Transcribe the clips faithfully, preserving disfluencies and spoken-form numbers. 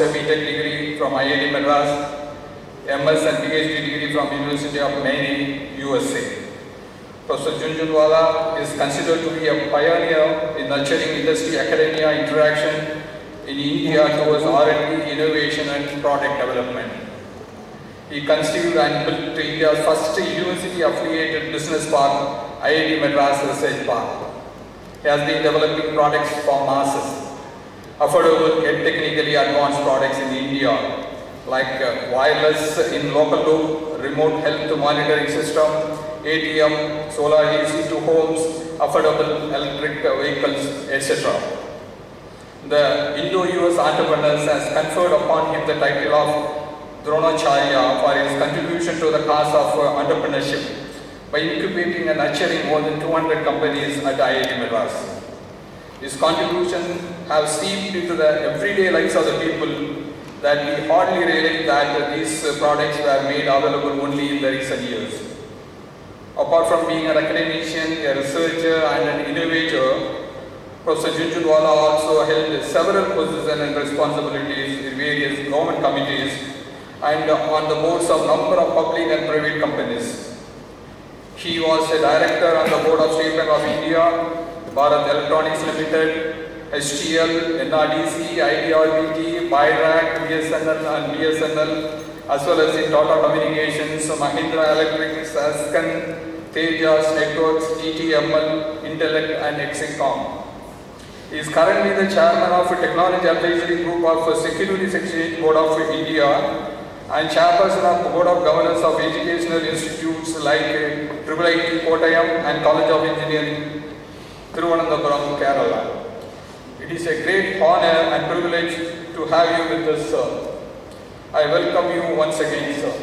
holds a B Tech degree from I I T Madras, M S and PhD degree from University of Maine, U S A. Professor Junjunwala is considered to be a pioneer in nurturing industry-academia interaction in India towards R and D, innovation and product development. He conceived and built India's first university-affiliated business park, I I T Madras Research Park. He has been developing products for masses, affordable yet technically advanced products in India, like wireless in local loop, remote health monitoring system, A T M, solar A C to homes, affordable electric vehicles, et cetera. The Indo-U S entrepreneurs has conferred upon him the title of Dronacharya for his contribution to the cause of entrepreneurship by incubating and nurturing more than two hundred companies at I I T Madras. His contributions have seeped into the everyday lives of the people that we hardly realized that these products were made available only in the recent years. Apart from being an academician, a researcher and an innovator, Professor Junjunwala also held several positions and responsibilities in various government committees and on the boards of a number of public and private companies. He was a director on the board of State Bank of India, Bharat Electronics Limited, H C L, N R D C, I D R B T, Byrak, B S N L and B S N L, as well as in Tata Communications, Mahindra Electronics, Ascan, Tejas Networks, G T M L, Intellect and Eximcom. He is currently the Chairman of Technology Advisory Group of Securities Exchange Board of India and Chairperson of the Board of Governors of Educational Institutes like I I I T Kottayam and College of Engineering, Thiru Nandambaran Karala. It is a great honor and privilege to have you with us, sir. I welcome you once again, sir.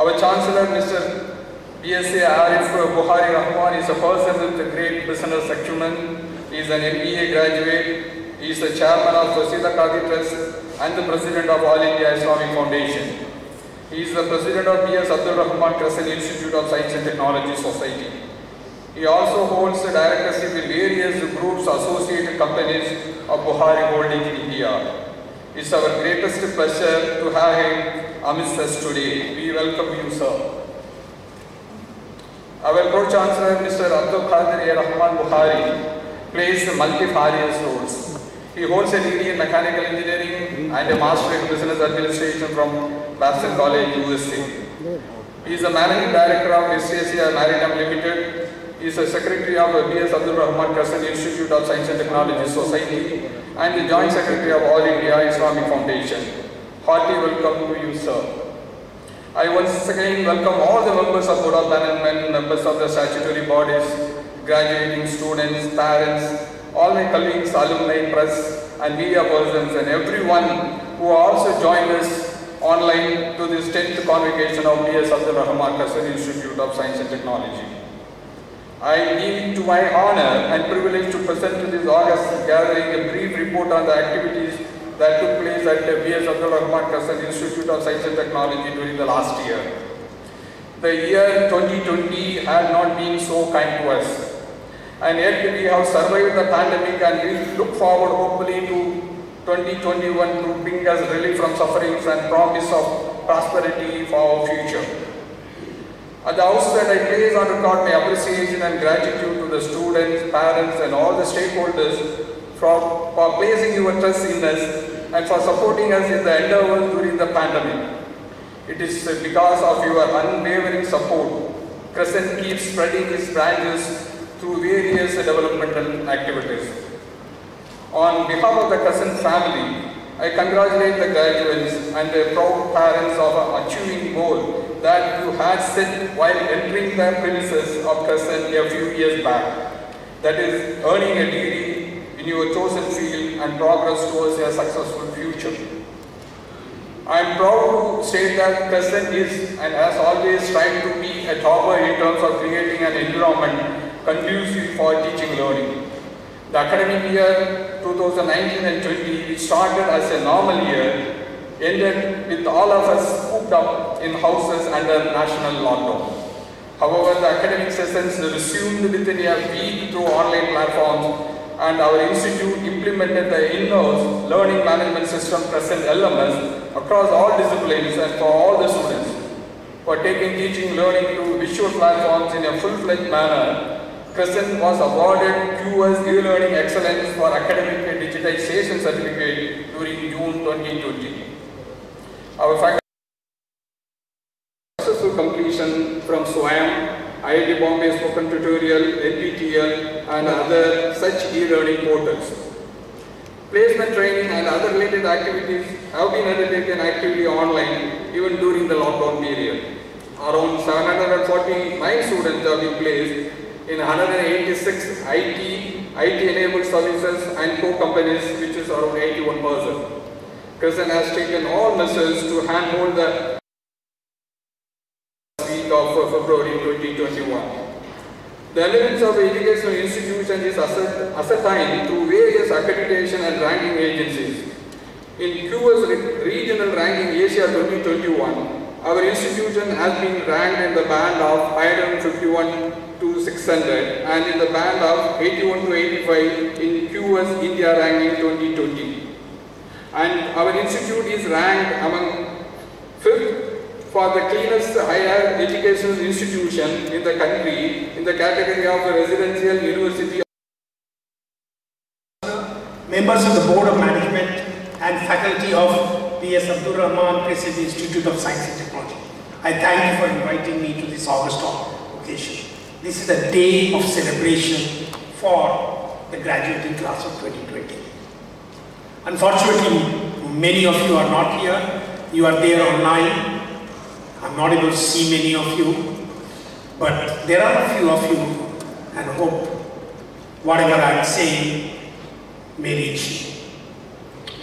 Our Chancellor, Mister B. S. A. Buhari Rahman is a person with a great business acumen. He is an M B A graduate. He is the Chairman of Associated Carpeters and the President of All India Islamic Foundation. He is the President of B. S. Abdur Rahman Crescent Institute of Science and Technology Society. He also holds the directorship in various groups, associated companies of Buhari Holding India. It's our greatest pleasure to have him amidst us today. We welcome you, sir. Our Co-Chancellor, Mister Abdul Khader Rahman Buhari, plays multifarious roles. He holds a degree in mechanical engineering and a master in business administration from Boston College, U S A. He is the managing director of Associated Carpeters Limited. He is the secretary of B. S. Abdur Rahman Crescent Institute of Science and Technology Society and the joint secretary of All India Islamic Foundation. Hearty welcome to you, sir. I once again welcome all the members of Board of Management, members of the statutory bodies, graduating students, parents, all my colleagues, alumni, press and media persons and everyone who also joined us online to this tenth convocation of B. S. Abdur Rahman Crescent Institute of Science and Technology. I deem it to my honor and privilege to present to this august gathering a brief report on the activities that took place at the B. S. Abdur Rahman Crescent Institute of Science and Technology during the last year. The year twenty twenty had not been so kind to us, and yet we have survived the pandemic and we look forward hopefully to twenty twenty-one to bring us relief from sufferings and promise of prosperity for our future. At the outset, I place on record my appreciation and gratitude to the students, parents and all the stakeholders for, for placing your trust in us and for supporting us in the endeavor during the pandemic. It is because of your unwavering support, Crescent keeps spreading its branches through various developmental activities. On behalf of the Crescent family, I congratulate the graduates and their proud parents of achieving goal that you had set while entering the premises of Crescent a few years back, that is, earning a degree in your chosen field and progress towards a successful future. I am proud to state that Crescent is and has always tried to be a topper in terms of creating an environment conducive for teaching learning. The academic year twenty nineteen and twenty, which started as a normal year, ended with all of us cooped up in houses under national lockdown. However, the academic sessions resumed within a week through online platforms and our institute implemented the in-house learning management system Crescent L M S across all disciplines and for all the students. For taking teaching learning to visual platforms in a full-fledged manner, Crescent was awarded Q S e-learning excellence for academic digitization certificate during June twenty twenty. Our faculty successful completion from SWAM, I I T Bombay Spoken Tutorial, N P T L and other such e-learning portals. Placement training and other related activities have been undertaken actively online even during the lockdown period. Around seven hundred forty-nine students have been placed in one hundred eighty-six I T, I T-enabled services and co-companies, which is around eighty-one percent. Crescent has taken all measures to handhold the of February twenty twenty-one. The elements of the educational institution is ascertained through various accreditation and ranking agencies. In Q S Regional Ranking Asia twenty twenty-one, our institution has been ranked in the band of five hundred fifty-one to six hundred and in the band of eighty-one to eighty-five in Q S India Ranking twenty twenty. And our institute is ranked among fifth for the cleanest higher educational institution in the country in the category of the residential university. Members of the Board of Management and faculty of B. S. Abdur Rahman Crescent Institute of Science and Technology, I thank you for inviting me to this August occasion. This is a day of celebration for the graduating class of twenty twenty. Unfortunately, many of you are not here. You are there online. I'm not able to see many of you, but there are a few of you, and hope whatever I'm saying may reach you.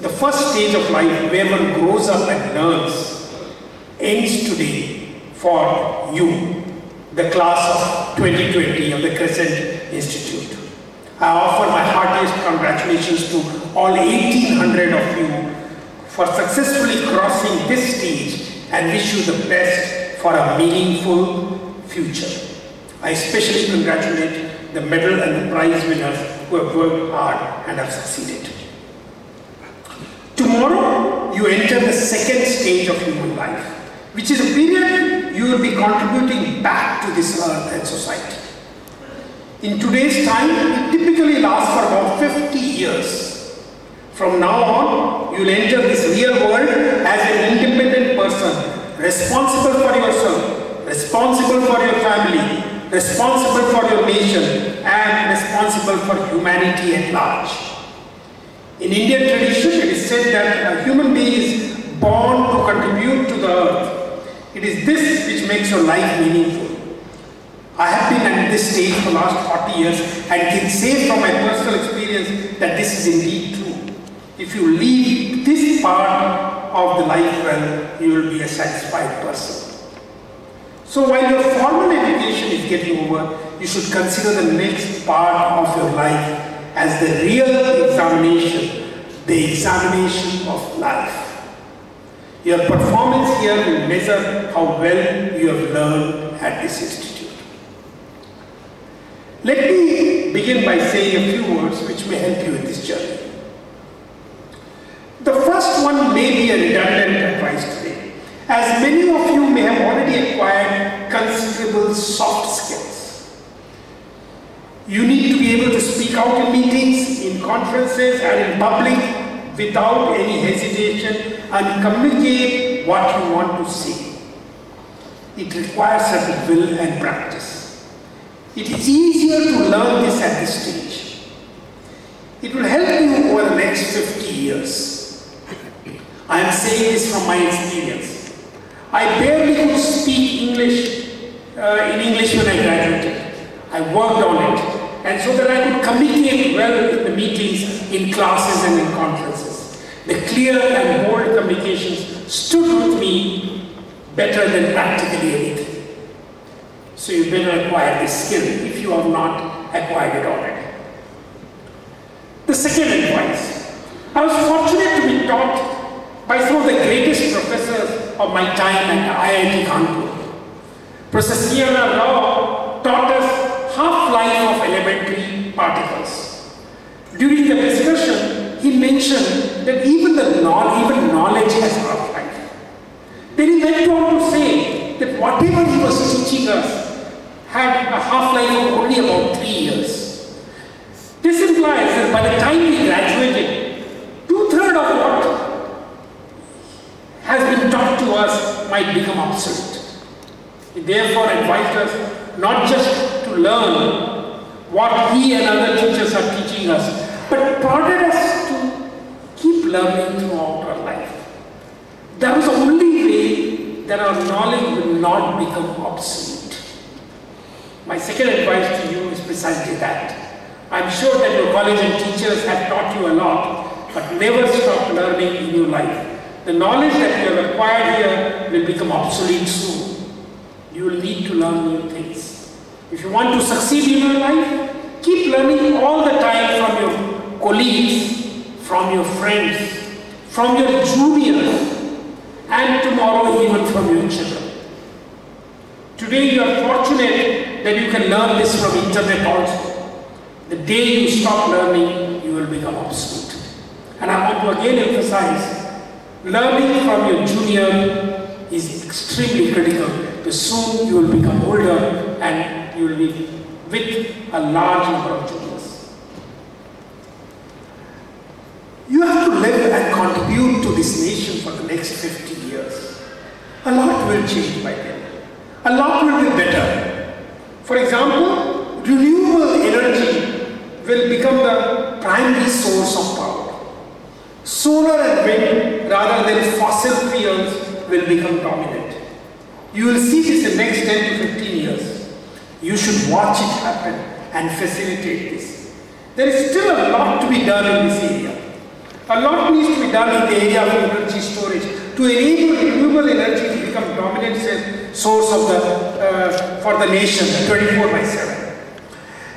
The first stage of life where one grows up and learns ends today for you, the class of twenty twenty of the Crescent Institute. I offer my heartiest congratulations to all eighteen hundred of you for successfully crossing this stage and wish you the best for a meaningful future. I especially congratulate the medal and the prize winners who have worked hard and have succeeded. Tomorrow, you enter the second stage of human life, which is a period you will be contributing back to this earth and society. In today's time, it typically lasts for about fifty years. From now on, you will enter this real world as an independent person, responsible for yourself, responsible for your family, responsible for your nation, and responsible for humanity at large. In Indian tradition, it is said that a human being is born to contribute to the earth. It is this which makes your life meaningful. I have been at this stage for the last forty years and can say from my personal experience that this is indeed true. If you leave this part of the life well, you will be a satisfied person. So while your formal education is getting over, you should consider the next part of your life as the real examination, the examination of life. Your performance here will measure how well you have learned at this institute. Let me begin by saying a few words which may help you in this journey. The first one may be a redundant advice today, as many of you may have already acquired considerable soft skills. You need to be able to speak out in meetings, in conferences and in public without any hesitation and communicate what you want to say. It requires certain will and practice. It is easier to learn this at this stage. It will help you over the next fifty years. I am saying this from my experience. I barely could speak English uh, in English when I graduated. I worked on it, and so that I could communicate well in the meetings, in classes and in conferences. The clear and bold communications stood with me better than practically anything. So you better acquire this skill if you have not acquired it already. The second advice. I was fortunate to be taught by some of the greatest professors of my time at I I T Kanpur. Professor Rao taught us half-life of elementary particles. During the discussion, he mentioned that even the non, even knowledge has not life. Then he went on to say that whatever he was teaching us had a half-life of only about three years. This implies that by the time we graduated, two-thirds of what has been taught to us might become obsolete. He therefore advised us not just to learn what he and other teachers are teaching us, but prodded us to keep learning throughout our life. That was the only way that our knowledge will not become obsolete. My second advice to you is precisely that. I'm sure that your college and teachers have taught you a lot, but never stop learning in your life. The knowledge that you have acquired here will become obsolete soon. You will need to learn new things. If you want to succeed in your life, keep learning all the time from your colleagues, from your friends, from your juniors, and tomorrow even from your children. Today you are fortunate that you can learn this from internet also. The day you stop learning, you will become obsolete. And I want to again emphasize, learning from your junior is extremely critical, because soon you will become older and you will be with a large number of juniors. You have to live and contribute to this nation for the next fifty years. A lot will change by then. A lot will be better. For example, renewable energy will become the primary source of power. Solar and wind rather than fossil fuels will become dominant. You will see this in the next ten to fifteen years. You should watch it happen and facilitate this. There is still a lot to be done in this area. A lot needs to be done in the area of energy storage to enable renewable energy to become dominant source of the uh, for the nation twenty-four by seven.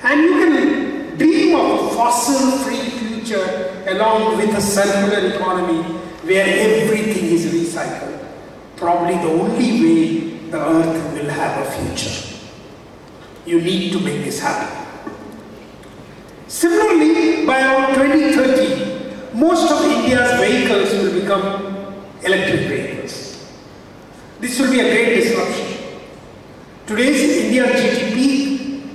And you can dream of a fossil-free future along with a circular economy where everything is recycled. Probably the only way the earth will have a future. You need to make this happen. Similarly, by around twenty thirty, most of India's vehicles will become electric vehicles. This will be a great disruption. Today's India's G D P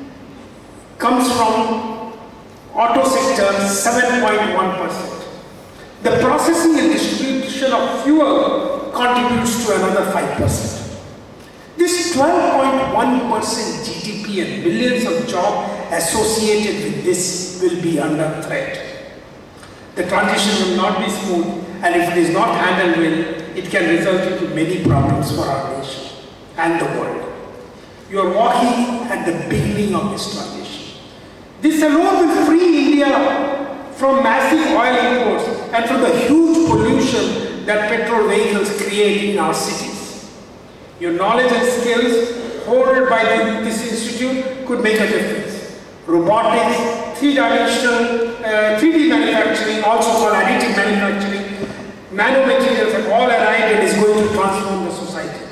comes from auto sector seven point one percent. The processing and distribution of fuel contributes to another five percent. This twelve point one percent G D P and millions of jobs associated with this will be under threat. The transition will not be smooth, and if it is not handled well, it can result in many problems for our nation and the world. You are walking at the beginning of this transition. This alone will free India from massive oil imports and from the huge pollution that petrol vehicles create in our cities. Your knowledge and skills hoarded by this institute could make a difference. Robotics, three-dimensional, uh, three D manufacturing, also called additive manufacturing, nanomaterials have all arrived and is going to transform the society.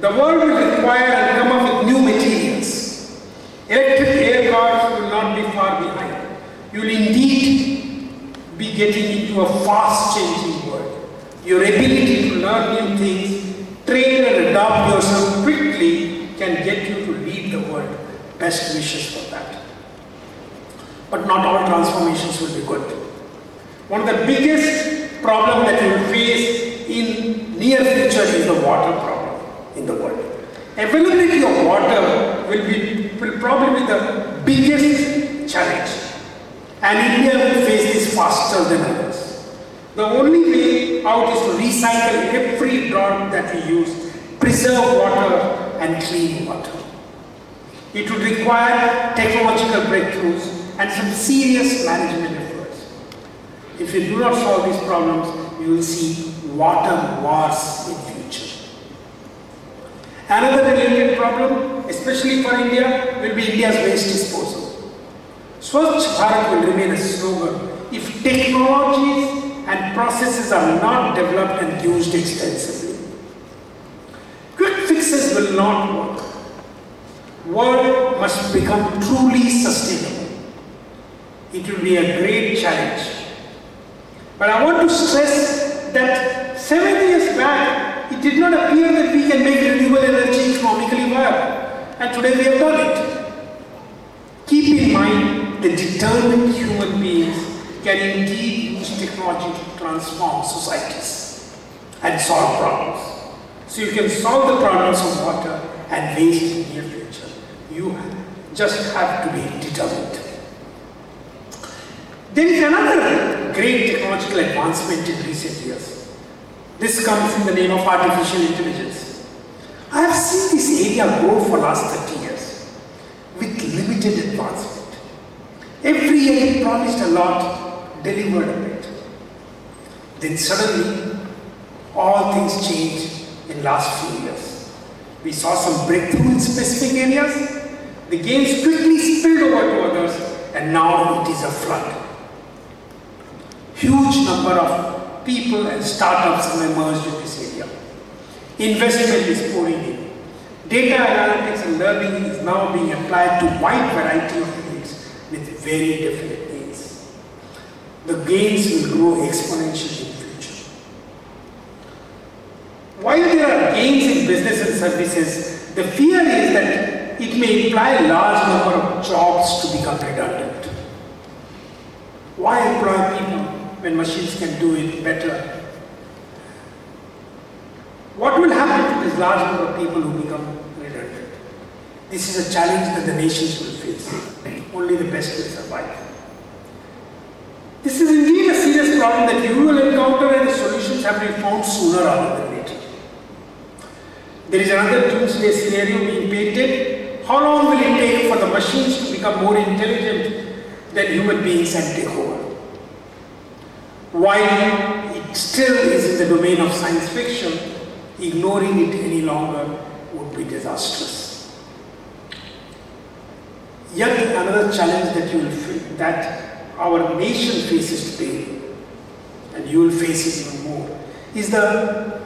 The world will require and come up with new materials. Electric aircars will not be far behind. You will indeed be getting into a fast-changing world. Your ability to learn new things, train and adopt yourself quickly can get you to lead the world. Best wishes for that. But not all transformations will be good. One of the biggest problems that you will face in near future is the water problem in the world. Availability of water will be will probably be the biggest challenge. And India will face this faster than others. The only way out is to recycle every drop that we use, preserve water and clean water. It would require technological breakthroughs and some serious management efforts. If you do not solve these problems, you will see water wars in future. Another related problem, especially for India, will be India's waste disposal. Swachh Bharat will remain a slogan if technologies and processes are not developed and used extensively. Quick fixes will not work. World must become truly sustainable. It will be a great challenge. But I want to stress that seven years back, it did not appear that we can make renewable energy economically viable, and today we have done it. Keep in mind that determined human beings can indeed use technology to transform societies and solve problems. So you can solve the problems of water and waste in the near future. You just have to be determined. There is another great technological advancement in recent years. This comes in the name of artificial intelligence. I have seen this area grow for the last thirty years with limited advancement. Every year it promised a lot, delivered a bit. Then suddenly, all things changed in the last few years. We saw some breakthrough in specific areas. The gains quickly spilled over to others, and now it is a flood. Huge number of people and startups have emerged in this area. Investment is pouring in. Data analytics and learning is now being applied to a wide variety of fields with very definite needs. The gains will grow exponentially in the future. While there are gains in business and services, the fear is that it may imply a large number of jobs to become redundant. Why employ people when machines can do it better? What will happen to this large number of people who become redundant? This is a challenge that the nations will face. Only the best will survive. This is indeed a serious problem that you will encounter, and the solutions have been found sooner rather than later. There is another doomsday scenario being painted. How long will it take for the machines to become more intelligent than human beings and take over? While it still is in the domain of science fiction, ignoring it any longer would be disastrous. Yet another challenge that you will feel, that our nation faces today, and you will face it even more, is the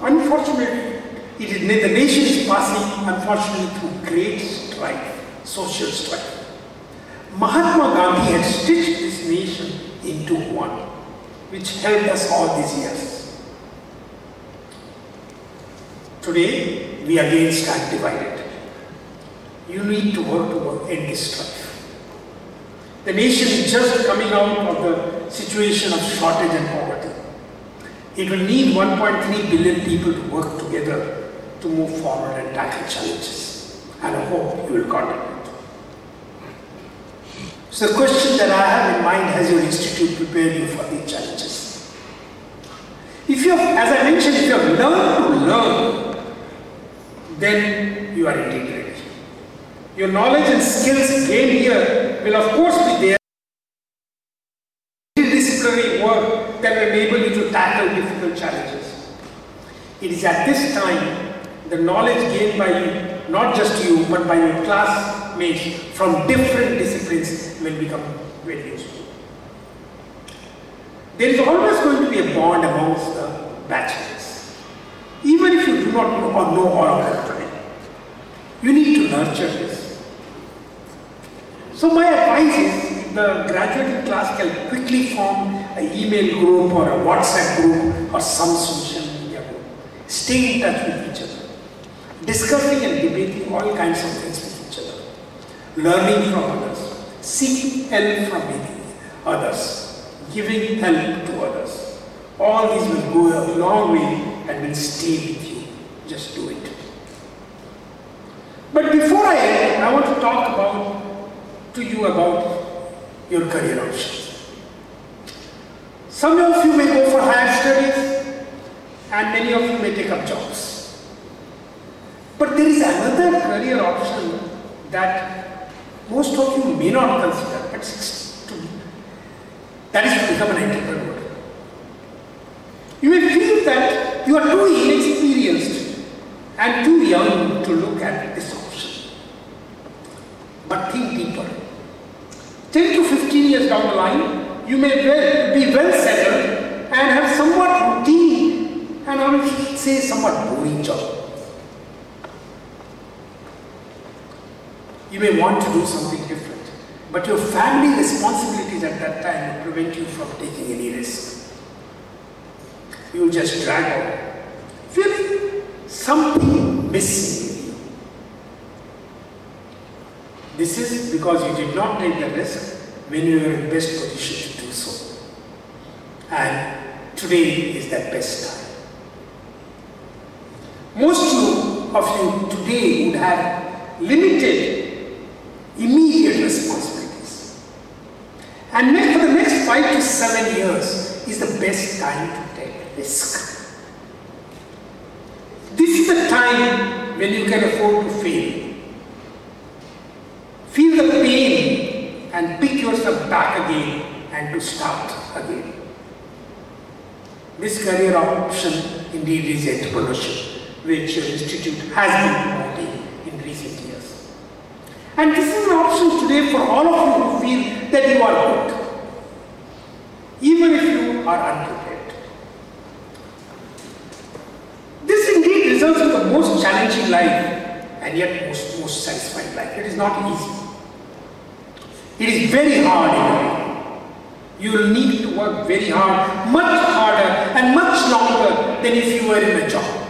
unfortunate. It is the nation is passing, unfortunately, through great strife, social strife. Mahatma Gandhi had stitched this nation into one, which helped us all these years. Today, we again stand divided. You need to work to end this strife. The nation is just coming out of the situation of shortage and poverty. It will need one point three billion people to work together to move forward and tackle challenges. And I hope you will contribute. So the question that I have in mind, has your institute prepared you for these challenges? If you have, as I mentioned, if you have learned to learn, then you are indeed ready. Your knowledge and skills gained here will of course be there. Interdisciplinary work that will enable you to tackle difficult challenges. It is at this time the knowledge gained by you, not just you, but by your classmates from different disciplines, will become very useful. There is always going to be a bond amongst the bachelors, even if you do not know or know all of that today. You need to nurture this. So my advice is, the graduating class can quickly form an email group or a WhatsApp group or some social media group. Stay in touch with each other, discussing and debating all kinds of things with each other, learning from others, seeking help from others, giving help to others. All these will go a long way and will stay with you. Just do it. But before I end, I want to talk about to you about your career options. Some of you may go for higher studies, and many of you may take up jobs. But there is another career option that most of you may not consider, but to, that is to become an entrepreneur. You may feel that you are too inexperienced and too young to look at this option. But think deeper. ten to fifteen years down the line, you may well, be well settled and have somewhat routine and I would say somewhat boring job. You may want to do something different. but your family responsibilities at that time would prevent you from taking any risk. You just drag on. Fifth, something missing in you. This is because you did not take the risk when you were in best position to do so. And today is that best time. Most of you today would have limited immediate responsibilities. And for the next five to seven years is the best time to take risk. This is the time when you can afford to fail. Feel the pain and pick yourself back again and to start again. This career option indeed is entrepreneurship, which your institute has been promoting in recent years. And this is an option today for all of you who feel that you are good, even if you are unprepared. This indeed results in the most challenging life and yet most, most satisfying life. It is not easy. It is very hard in a way. You will need to work very hard, much harder and much longer than if you were in a job.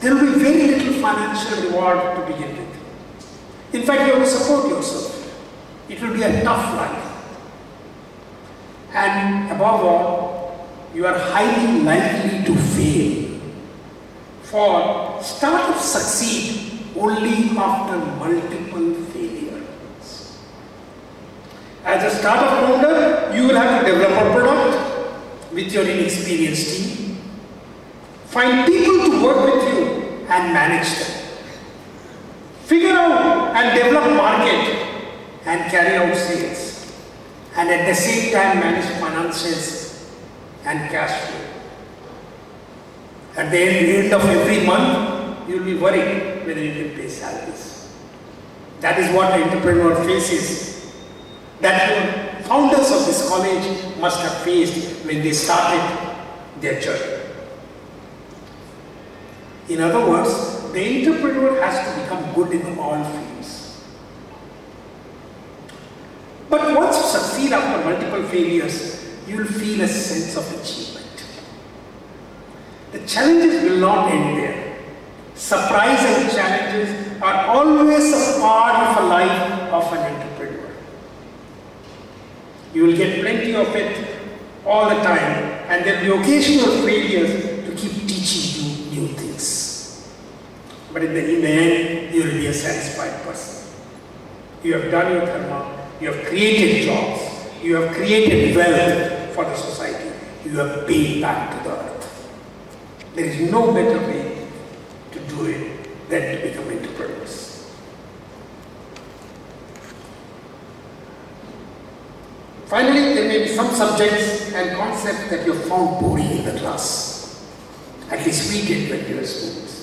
There will be very little financial reward to begin with. In fact, you have to support yourself. It will be a tough life. And above all, you are highly likely to fail. For startups succeed only after multiple failures. As a startup founder, you will have to develop a product with your inexperienced team, find people to work with you and manage them, figure out and develop market and carry out sales, and at the same time manage finances and cash flow. At the end of every month, you will be worried whether you can pay salaries. That is what an entrepreneur faces. That the founders of this college must have faced when they started their journey. In other words, the entrepreneur has to become good in all fields. But once you succeed after multiple failures, you will feel a sense of achievement. The challenges will not end there. Surprise and challenges are always a part of a life of an entrepreneur. You will get plenty of it all the time, and there will be occasional failures to keep teaching you new things. But in the, in the end, you will be a satisfied person. You have done your dharma, you have created jobs, you have created wealth for the society, you have paid back to the earth. There is no better way to do it than to become entrepreneurs. Finally, there may be some subjects and concepts that you found boring in the class. At least we did when we were students.